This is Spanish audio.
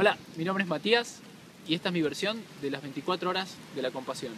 Hola, mi nombre es Matías y esta es mi versión de las 24 horas de la compasión.